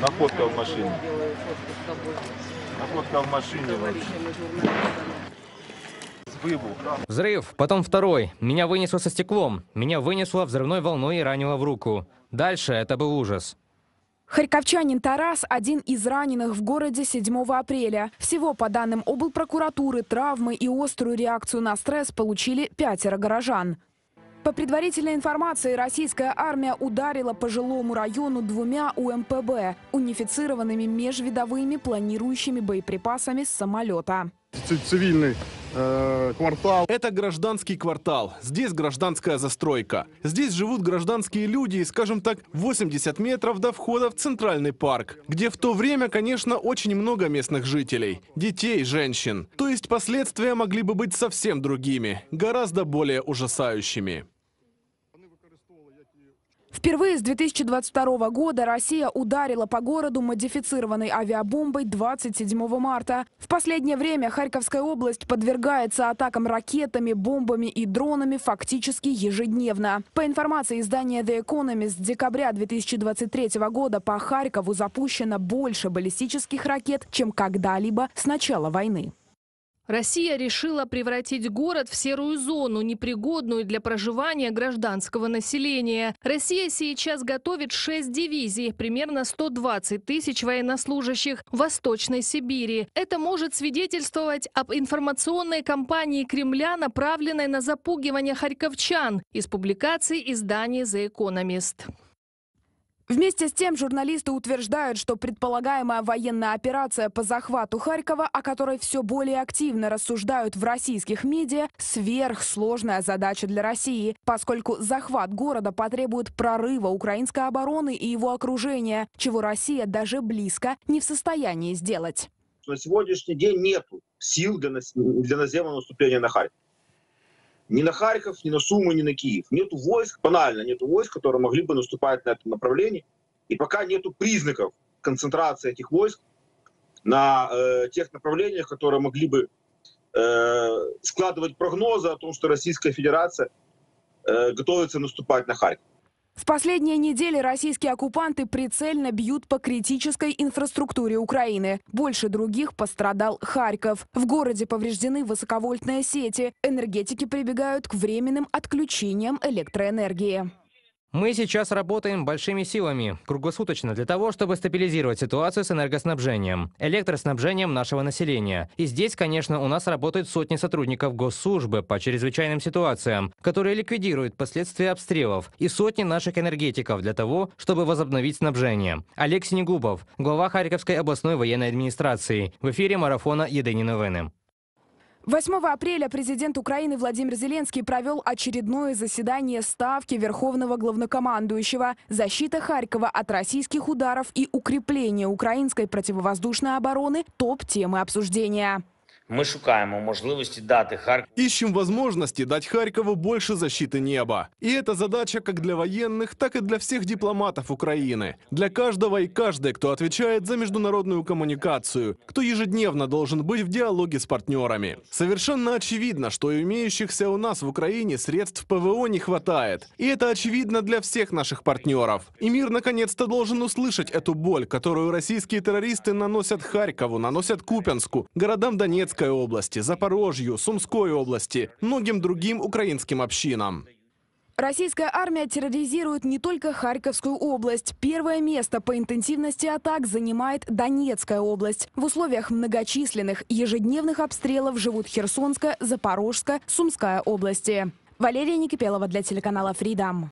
Находка в машине. Находка в машине вообще. Взрыв, потом второй. Меня вынесло со стеклом. Меня вынесло взрывной волной и ранило в руку. Дальше это был ужас. Харьковчанин Тарас – один из раненых в городе 7 апреля. Всего, по данным облпрокуратуры, травмы и острую реакцию на стресс получили 5 горожан. По предварительной информации, российская армия ударила по жилому району 2 УМПБ, унифицированными межвидовыми планирующими боеприпасами с самолета. Цивильный квартал. Это гражданский квартал. Здесь гражданская застройка. Здесь живут гражданские люди, и, скажем так, 80 метров до входа в центральный парк, где в то время, конечно, очень много местных жителей. Детей, женщин. То есть последствия могли бы быть совсем другими, гораздо более ужасающими. Впервые с 2022 года Россия ударила по городу модифицированной авиабомбой 27 марта. В последнее время Харьковская область подвергается атакам ракетами, бомбами и дронами фактически ежедневно. По информации издания The Economist, с декабря 2023 года по Харькову запущено больше баллистических ракет, чем когда-либо с начала войны. Россия решила превратить город в серую зону, непригодную для проживания гражданского населения. Россия сейчас готовит 6 дивизий, примерно 120 тысяч военнослужащих в Восточной Сибири. Это может свидетельствовать об информационной кампании Кремля, направленной на запугивание харьковчан, из публикаций издания The Economist. Вместе с тем, журналисты утверждают, что предполагаемая военная операция по захвату Харькова, о которой все более активно рассуждают в российских медиа, сверхсложная задача для России, поскольку захват города потребует прорыва украинской обороны и его окружения, чего Россия даже близко не в состоянии сделать. На сегодняшний день нет сил для наземного наступления на Харьков. Ни на Харьков, ни на Сумы, ни на Киев. Нету войск, банально, нету войск, которые могли бы наступать на этом направлении. И пока нету признаков концентрации этих войск на тех направлениях, которые могли бы складывать прогнозы о том, что Российская Федерация готовится наступать на Харьков. В последние недели российские оккупанты прицельно бьют по критической инфраструктуре Украины. Больше других пострадал Харьков. В городе повреждены высоковольтные сети. Энергетики прибегают к временным отключениям электроэнергии. Мы сейчас работаем большими силами, круглосуточно, для того, чтобы стабилизировать ситуацию с энергоснабжением, электроснабжением нашего населения. И здесь, конечно, у нас работают сотни сотрудников госслужбы по чрезвычайным ситуациям, которые ликвидируют последствия обстрелов, и сотни наших энергетиков для того, чтобы возобновить снабжение. Алексей Негубов, глава Харьковской областной военной администрации, в эфире марафона «Едині новини». 8 апреля президент Украины Владимир Зеленский провел очередное заседание Ставки Верховного Главнокомандующего. Защита Харькова от российских ударов и укрепление украинской противовоздушной обороны – топ-темы обсуждения. Мы ищем возможности дать Харькову больше защиты неба. И это задача как для военных, так и для всех дипломатов Украины. Для каждого и каждой, кто отвечает за международную коммуникацию, кто ежедневно должен быть в диалоге с партнерами. Совершенно очевидно, что имеющихся у нас в Украине средств ПВО не хватает. И это очевидно для всех наших партнеров. И мир наконец-то должен услышать эту боль, которую российские террористы наносят Харькову, наносят Купянску, городам Донецка, области, Запорожью, Сумской области, многим другим украинским общинам. Российская армия терроризирует не только Харьковскую область. Первое место по интенсивности атак занимает Донецкая область. В условиях многочисленных ежедневных обстрелов живут Херсонская, Запорожская, Сумская области. Валерия Никопелова для телеканала «Фридам».